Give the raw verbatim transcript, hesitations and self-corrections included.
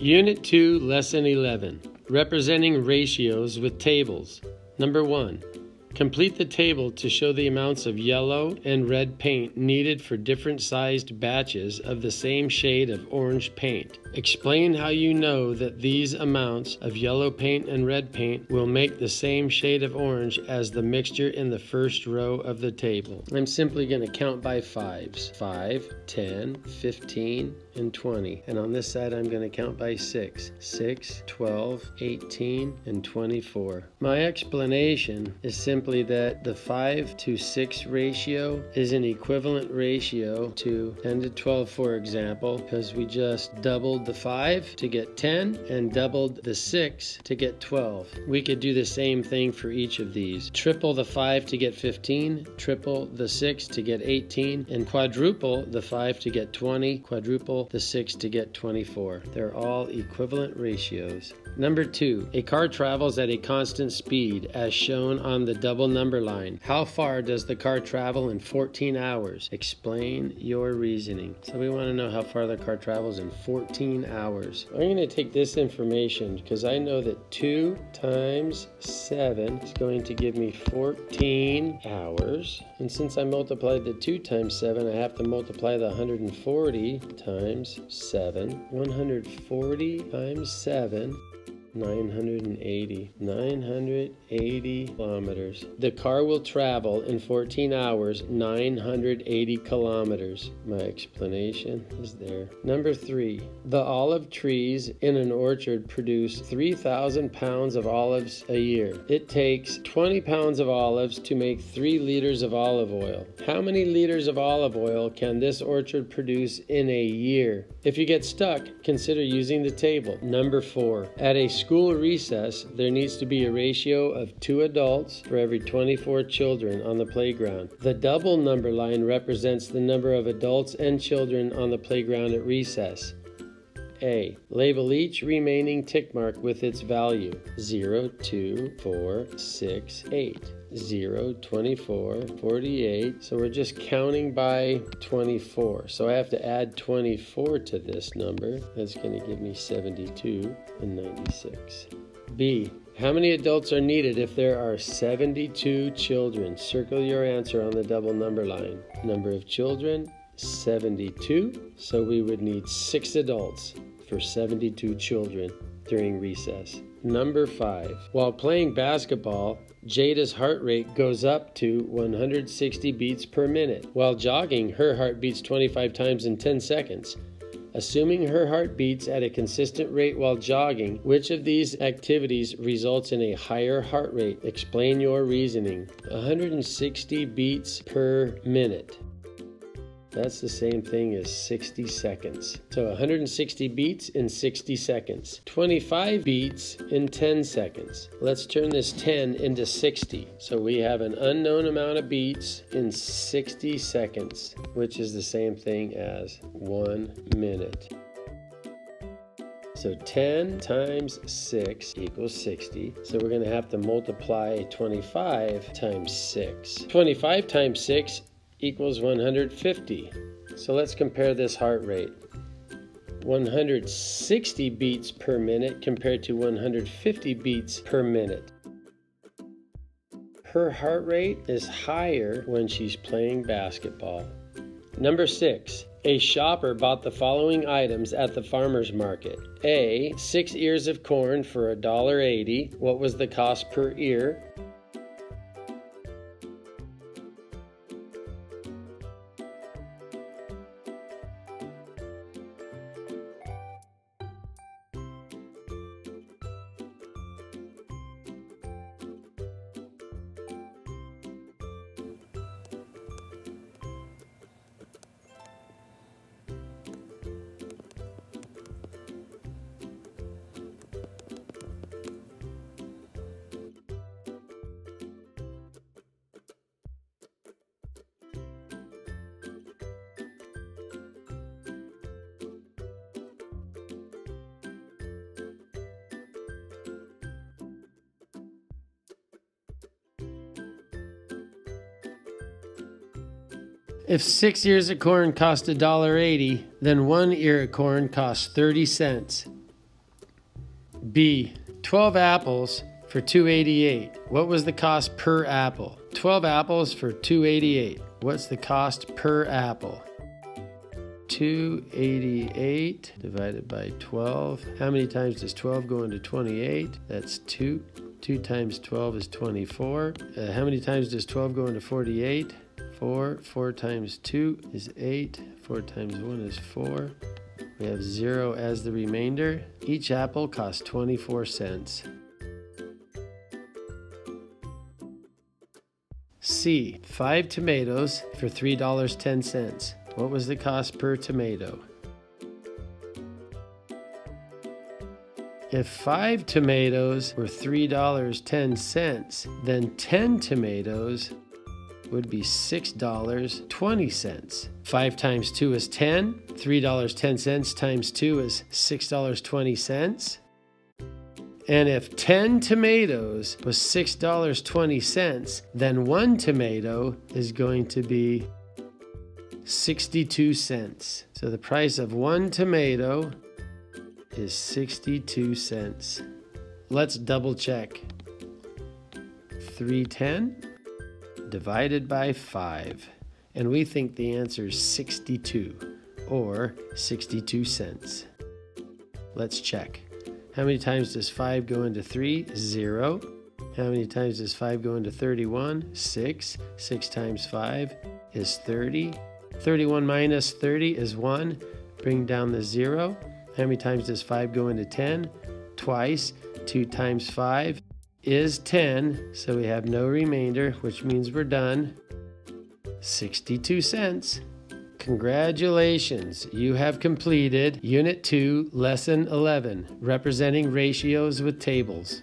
Unit two, Lesson eleven, Representing Ratios with Tables. Number one. Complete the table to show the amounts of yellow and red paint needed for different sized batches of the same shade of orange paint. Explain how you know that these amounts of yellow paint and red paint will make the same shade of orange as the mixture in the first row of the table. I'm simply going to count by fives. five, ten, fifteen, and twenty. And on this side I'm going to count by six, six, twelve, eighteen, and twenty-four. My explanation is simply that the five to six ratio is an equivalent ratio to ten to twelve, for example, because we just doubled the five to get ten and doubled the six to get twelve. We could do the same thing for each of these. Triple the five to get fifteen, triple the six to get eighteen, and quadruple the five to get twenty, quadruple the six to get twenty-four. They're all equivalent ratios. Number two, a car travels at a constant speed as shown on the double Double number line. How far does the car travel in fourteen hours? Explain your reasoning. So we want to know how far the car travels in fourteen hours. I'm going to take this information because I know that two times seven is going to give me fourteen hours. And since I multiplied the two times seven, I have to multiply the one hundred forty times seven. one hundred forty times seven. nine hundred eighty kilometers. The car will travel in fourteen hours nine hundred eighty kilometers. My explanation is there. Number three, the olive trees in an orchard produce three thousand pounds of olives a year. It takes twenty pounds of olives to make three liters of olive oil. How many liters of olive oil can this orchard produce in a year? If you get stuck, consider using the table. Number four, at a school recess, there needs to be a ratio of two adults for every twenty-four children on the playground. The double number line represents the number of adults and children on the playground at recess. A. Label each remaining tick mark with its value. zero, two, four, six, eight. zero, twenty-four, forty-eight. So we're just counting by twenty-four. So I have to add twenty-four to this number. That's going to give me seventy-two and ninety-six. B. How many adults are needed if there are seventy-two children? Circle your answer on the double number line. Number of children, seventy-two. So we would need six adults for seventy-two children during recess. Number five. While playing basketball, Jada's heart rate goes up to one hundred sixty beats per minute. While jogging, her heart beats twenty-five times in ten seconds. Assuming her heart beats at a consistent rate while jogging, which of these activities results in a higher heart rate? Explain your reasoning. one hundred sixty beats per minute. That's the same thing as sixty seconds. So one hundred sixty beats in sixty seconds. twenty-five beats in ten seconds. Let's turn this ten into sixty. So we have an unknown amount of beats in sixty seconds, which is the same thing as one minute. So ten times six equals sixty. So we're gonna have to multiply twenty-five times six. twenty-five times six equals one hundred fifty. So let's compare this heart rate. one hundred sixty beats per minute compared to one hundred fifty beats per minute. Her heart rate is higher when she's playing basketball. Number six. A shopper bought the following items at the farmer's market. A. Six ears of corn for one dollar eighty. What was the cost per ear? If six ears of corn cost one dollar eighty, then one ear of corn costs thirty cents. B, twelve apples for two dollars and eighty-eight cents. What was the cost per apple? twelve apples for two dollars and eighty-eight cents. What's the cost per apple? two dollars and eighty-eight cents divided by twelve. How many times does twelve go into twenty-eight? That's two. two times twelve is twenty-four. Uh, how many times does twelve go into forty-eight? four. four times two is eight. four times one is four. We have zero as the remainder. Each apple costs twenty-four cents. C, five tomatoes for three dollars and ten cents. What was the cost per tomato? If five tomatoes were three dollars and ten cents, then ten tomatoes would be six dollars and twenty cents. five times two is ten. three dollars and ten cents times two is six dollars and twenty cents. And if ten tomatoes was six dollars and twenty cents, then one tomato is going to be sixty-two cents. So the price of one tomato is sixty-two cents. Let's double check. three hundred ten divided by five. And we think the answer is sixty-two, or sixty-two cents. Let's check. How many times does five go into three? zero. How many times does five go into thirty-one? six. six times five is thirty. thirty-one minus thirty is one. Bring down the zero. How many times does five go into ten? Twice. two times five is ten. So we have no remainder, which means we're done. sixty-two cents. Congratulations, you have completed Unit two, Lesson eleven, Representing Ratios with Tables.